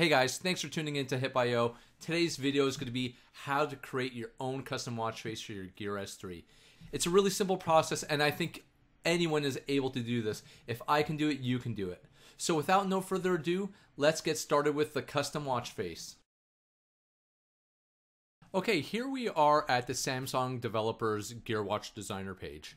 Hey guys, thanks for tuning in to Hip.io. Today's video is going to be how to create your own custom watch face for your Gear S3. It's a really simple process, and I think anyone is able to do this. If I can do it, you can do it. So without no further ado, let's get started with the custom watch face. Okay, here we are at the Samsung Developers Gear Watch Designer page.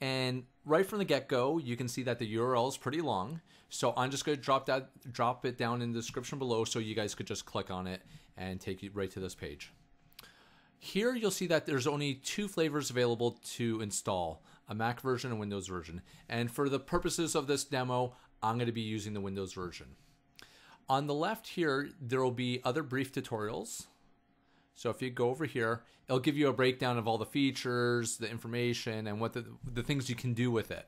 And right from the get-go, you can see that the URL is pretty long. So I'm just going to drop it down in the description below so you guys could just click on it and take you right to this page. Here you'll see that there's only two flavors available to install, a Mac version and Windows version. And for the purposes of this demo, I'm going to be using the Windows version. On the left here, there will be other brief tutorials. So if you go over here, it'll give you a breakdown of all the features, the information, and what the things you can do with it.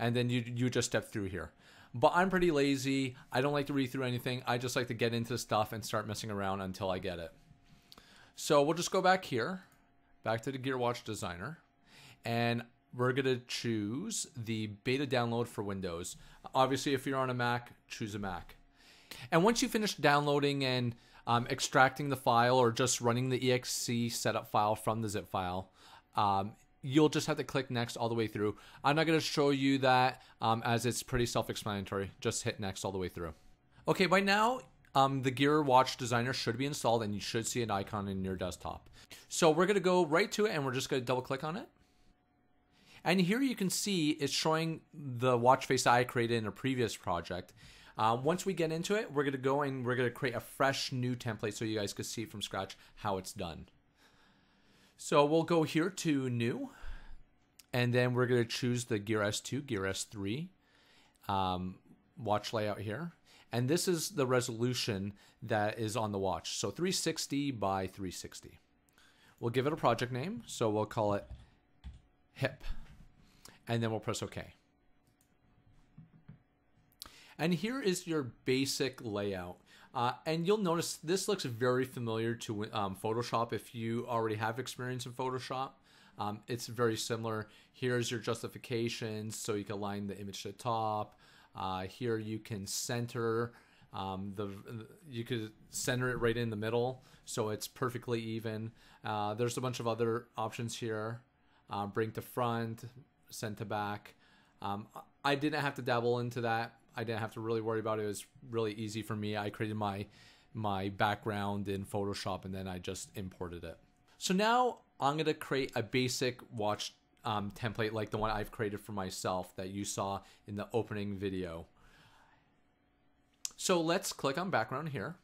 And then you just step through here. But I'm pretty lazy. I don't like to read through anything. I just like to get into stuff and start messing around until I get it. So we'll just go back here, back to the Gear Watch Designer. And we're going to choose the beta download for Windows. Obviously, if you're on a Mac, choose a Mac. And once you finish downloading and extracting the file or just running the exe setup file from the zip file, you'll just have to click next all the way through. I'm not going to show you that as it's pretty self-explanatory. Just hit next all the way through. Okay, by now the Gear Watch Designer should be installed and you should see an icon in your desktop. So we're going to go right to it and we're just going to double click on it. And here you can see it's showing the watch face I created in a previous project. Once we get into it, we're going to go and we're going to create a fresh new template so you guys can see from scratch how it's done. So we'll go here to new, and then we're going to choose the Gear S2, Gear S3 watch layout here. And this is the resolution that is on the watch. So 360 by 360. We'll give it a project name. So we'll call it Hip, and then we'll press OK. And here is your basic layout. And you'll notice this looks very familiar to Photoshop. If you already have experience in Photoshop, it's very similar. Here's your justifications, so you can align the image to the top. Here you can center, you could center it right in the middle, so it's perfectly even. There's a bunch of other options here. Bring to front, send to back. I didn't have to dabble into that. I didn't have to really worry about it. It was really easy for me. I created my background in Photoshop and then I just imported it. So now I'm gonna create a basic watch template like the one I've created for myself that you saw in the opening video. So let's click on background here.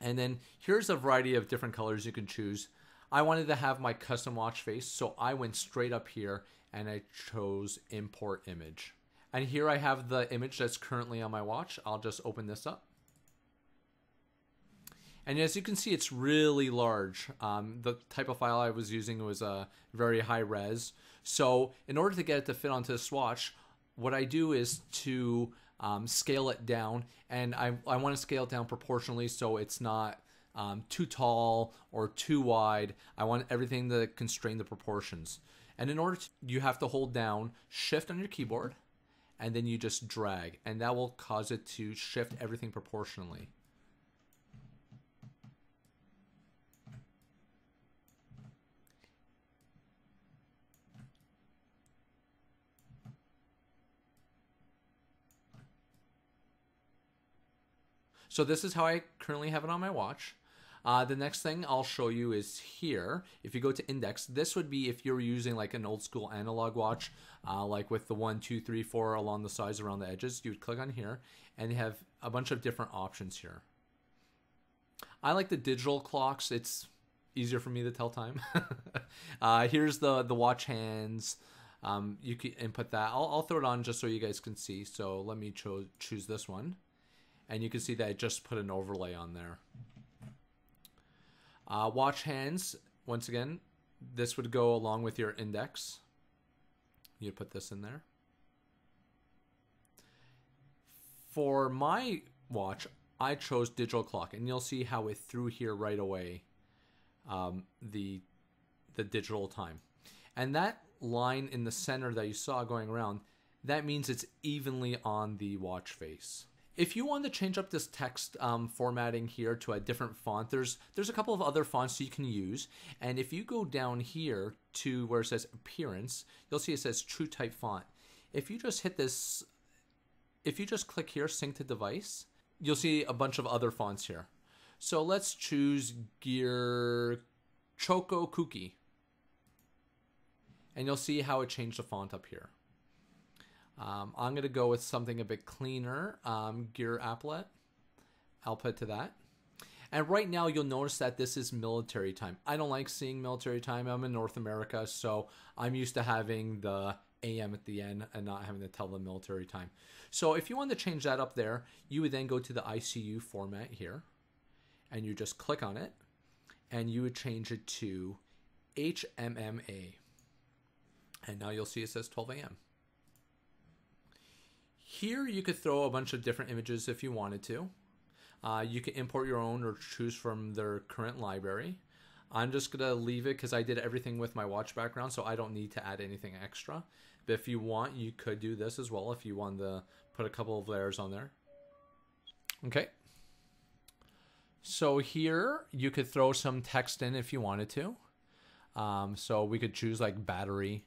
And then here's a variety of different colors you can choose. I wanted to have my custom watch face, so I went straight up here and I chose import image. And here I have the image that's currently on my watch. I'll just open this up. And as you can see, it's really large. The type of file I was using was a very high res. So in order to get it to fit onto this watch, what I do is to scale it down. And I want to scale it down proportionally so it's not too tall or too wide. I want everything to constrain the proportions. And in order to, you have to hold down Shift on your keyboard, and then you just drag, and that will cause it to shift everything proportionally. So this is how I currently have it on my watch. The next thing I'll show you is here. If you go to index, this would be if you're using like an old school analog watch, like with the 1, 2, 3, 4 along the sides around the edges, you would click on here and you have a bunch of different options here. I like the digital clocks. It's easier for me to tell time. Here's the watch hands. You can input that. I'll throw it on just so you guys can see. So let me choose this one. And you can see that I just put an overlay on there. Watch hands, once again, this would go along with your index. You'd put this in there. For my watch, I chose digital clock, and you'll see how it threw here right away the digital time. And that line in the center that you saw going around, that means it's evenly on the watch face. If you want to change up this text formatting here to a different font, there's a couple of other fonts you can use. And if you go down here to where it says appearance, you'll see it says true type font. If you just hit this, if you just click here, sync to device, you'll see a bunch of other fonts here. So let's choose Gear Choco Cookie. And you'll see how it changed the font up here. I'm going to go with something a bit cleaner, Gear Applet. I'll put to that. And right now you'll notice that this is military time. I don't like seeing military time. I'm in North America, so I'm used to having the AM at the end and not having to tell the military time. So if you want to change that up there, you would then go to the ICU format here, and you just click on it, and you would change it to HMMA. And now you'll see it says 12 AM. Here you could throw a bunch of different images if you wanted to. You can import your own or choose from their current library. I'm just gonna leave it because I did everything with my watch background, so I don't need to add anything extra. But if you want, you could do this as well if you wanted to put a couple of layers on there. Okay. So here you could throw some text in if you wanted to. So we could choose like battery,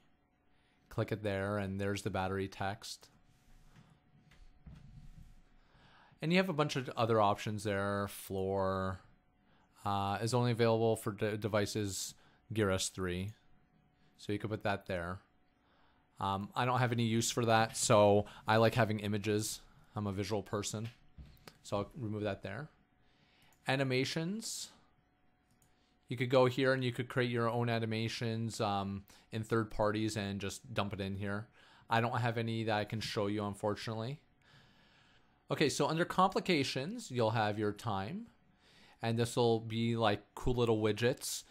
click it there, and there's the battery text. And you have a bunch of other options there. Floor is only available for devices Gear S3. So you could put that there. I don't have any use for that, so I like having images. I'm a visual person. So I'll remove that there. Animations. You could go here and you could create your own animations in third parties and just dump it in here. I don't have any that I can show you, unfortunately. Okay, so under complications, you'll have your time, and this will be like cool little widgets.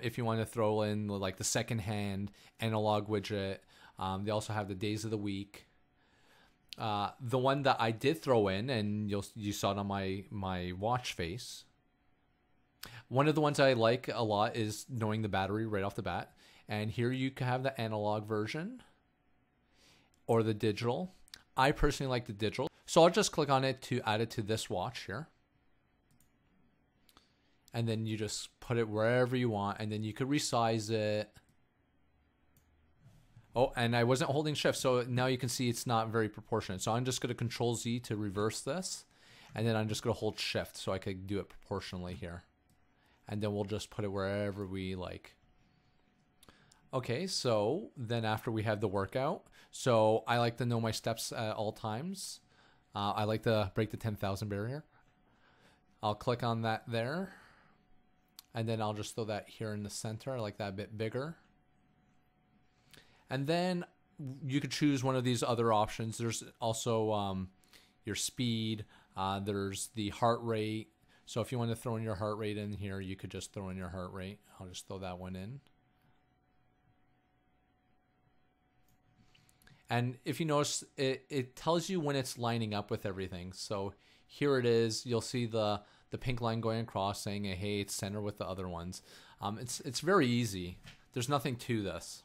If you want to throw in like the secondhand analog widget, they also have the days of the week. The one that I did throw in, and you saw it on my watch face. One of the ones I like a lot is knowing the battery right off the bat, and here you can have the analog version or the digital. I personally like the digital. So I'll just click on it to add it to this watch here. And then you just put it wherever you want, and then you could resize it. Oh, and I wasn't holding shift, so now you can see it's not very proportionate. So I'm just gonna Control Z to reverse this, and then I'm just gonna hold shift so I could do it proportionally here. And then we'll just put it wherever we like. Okay, so then after we have the workout, so I like to know my steps at all times. I like to break the 10,000 barrier. I'll click on that there. And then I'll just throw that here in the center. I like that a bit bigger. And then you could choose one of these other options. There's also your speed. There's the heart rate. So if you want to throw in your heart rate in here, you could just throw in your heart rate. I'll just throw that one in. And if you notice, it tells you when it's lining up with everything. So here it is. You'll see the pink line going across saying, hey, it's centered with the other ones. It's very easy. There's nothing to this.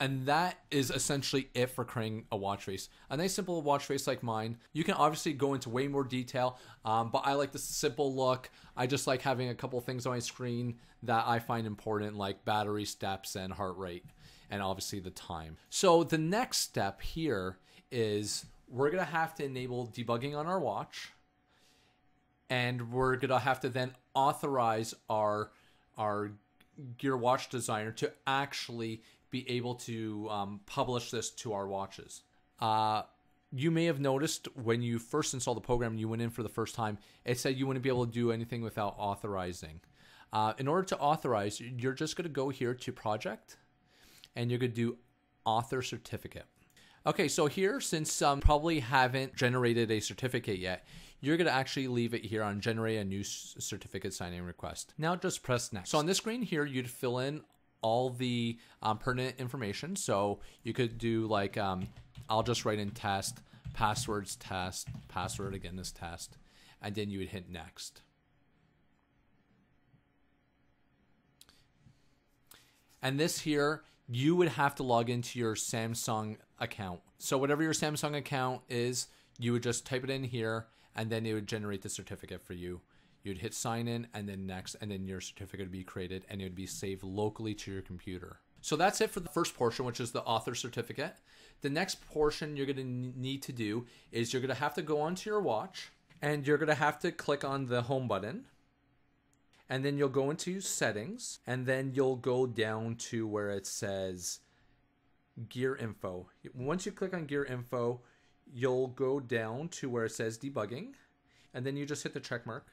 And that is essentially it for creating a watch face. A nice simple watch face like mine. You can obviously go into way more detail, but I like the simple look. I just like having a couple things on my screen that I find important, like battery, steps, and heart rate, and obviously the time. So the next step here is we're gonna have to enable debugging on our watch, and we're gonna have to then authorize our Gear Watch Designer to actually be able to publish this to our watches. You may have noticed when you first installed the program and you went in for the first time, it said you wouldn't be able to do anything without authorizing. In order to authorize, you're just gonna go here to project, and you're gonna do author certificate. Okay, so here, since probably haven't generated a certificate yet, you're gonna actually leave it here on generate a new certificate signing request. Now just press next. So on this screen here, you'd fill in all the pertinent information. So you could do like, I'll just write in test, passwords test, password again is test, and then you would hit next. And this here, you would have to log into your Samsung account. So whatever your Samsung account is, you would just type it in here and then it would generate the certificate for you. You'd hit sign in and then next, and then your certificate would be created and it would be saved locally to your computer. So that's it for the first portion, which is the author certificate. The next portion you're gonna need to do is you're gonna have to go onto your watch and you're gonna have to click on the home button. And then you'll go into settings and then you'll go down to where it says gear info. Once you click on gear info, you'll go down to where it says debugging and then you just hit the check mark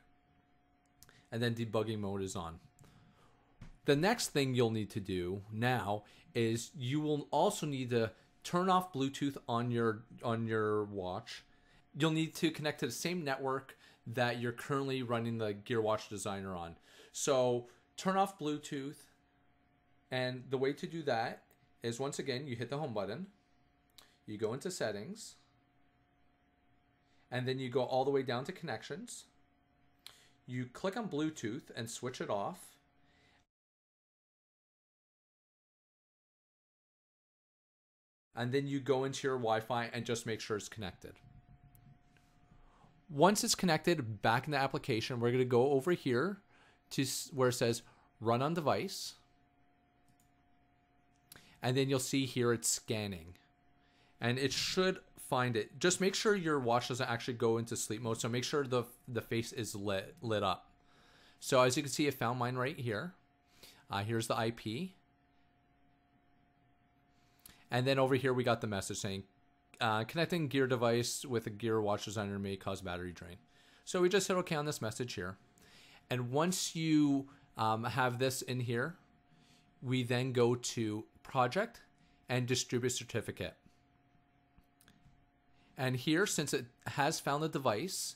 and then debugging mode is on. The next thing you'll need to do now is you will also need to turn off Bluetooth on your watch. You'll need to connect to the same network that you're currently running the Gear Watch Designer on. So turn off Bluetooth, and the way to do that is, once again, you hit the home button, you go into settings, and then you go all the way down to connections. You click on Bluetooth and switch it off. And then you go into your Wi-Fi and just make sure it's connected. Once it's connected, back in the application, we're gonna go over here to where it says run on device. And then you'll see here it's scanning. And it should find it. Just make sure your watch doesn't actually go into sleep mode. So make sure the face is lit up. So as you can see, it found mine right here. Here's the IP. And then over here, we got the message saying, connecting gear device with a Gear Watch Designer may cause battery drain. So we just hit OK on this message here. And once you have this in here, we then go to Project and Distribute Certificate. And here, since it has found the device,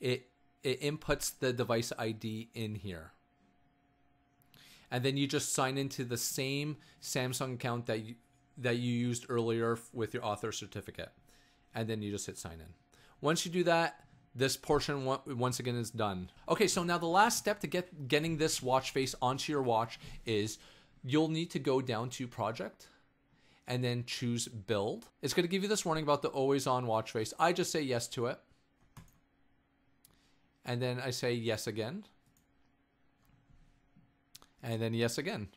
it inputs the device ID in here. And then you just sign into the same Samsung account that you used earlier with your author certificate. And then you just hit sign in. Once you do that, this portion once again is done. Okay, so now the last step to getting this watch face onto your watch is you'll need to go down to Project and then choose Build. It's gonna give you this warning about the always on watch face. I just say yes to it. And then I say yes again. And then yes again.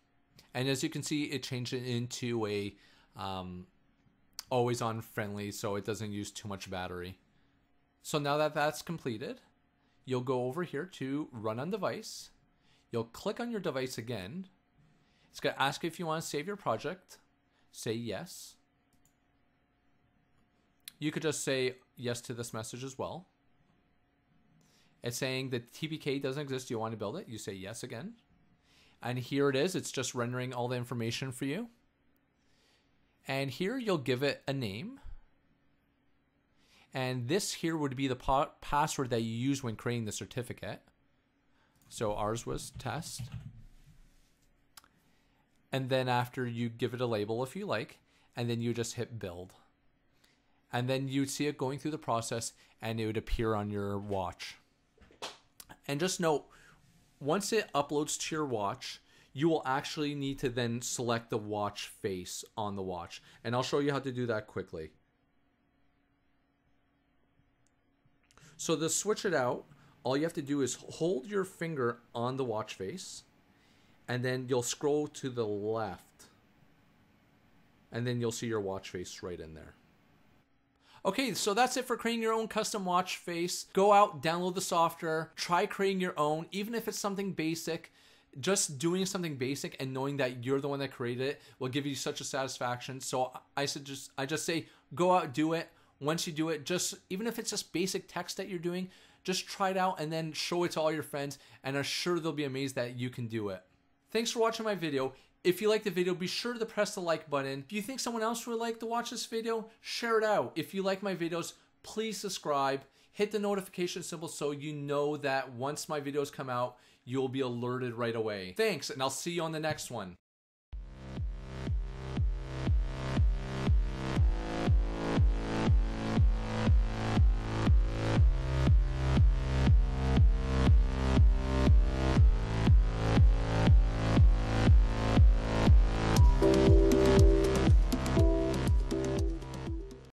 And as you can see, it changed it into a always on friendly, so it doesn't use too much battery. So now that that's completed, you'll go over here to run on device. You'll click on your device again. It's gonna ask you if you wanna save your project. Say yes. You could just say yes to this message as well. It's saying that TPK doesn't exist, do you wanna build it? You say yes again. And here it is, it's just rendering all the information for you. And here you'll give it a name. And this here would be the password that you use when creating the certificate. So ours was test. And then after, you give it a label if you like, and then you just hit build. And then you'd see it going through the process and it would appear on your watch. And just note, once it uploads to your watch, you will actually need to then select the watch face on the watch. And I'll show you how to do that quickly. So to switch it out, all you have to do is hold your finger on the watch face and then you'll scroll to the left and then you'll see your watch face right in there. Okay, so that's it for creating your own custom watch face. Go out, download the software, try creating your own, even if it's something basic. Just doing something basic and knowing that you're the one that created it will give you such a satisfaction. So I just say, go out, do it. Once you do it, just even if it's just basic text that you're doing, just try it out and then show it to all your friends, and I'm sure they'll be amazed that you can do it. Thanks for watching my video. If you liked the video, be sure to press the like button. If you think someone else would like to watch this video, share it out. If you like my videos, please subscribe. Hit the notification symbol so you know that once my videos come out, you'll be alerted right away. Thanks, and I'll see you on the next one.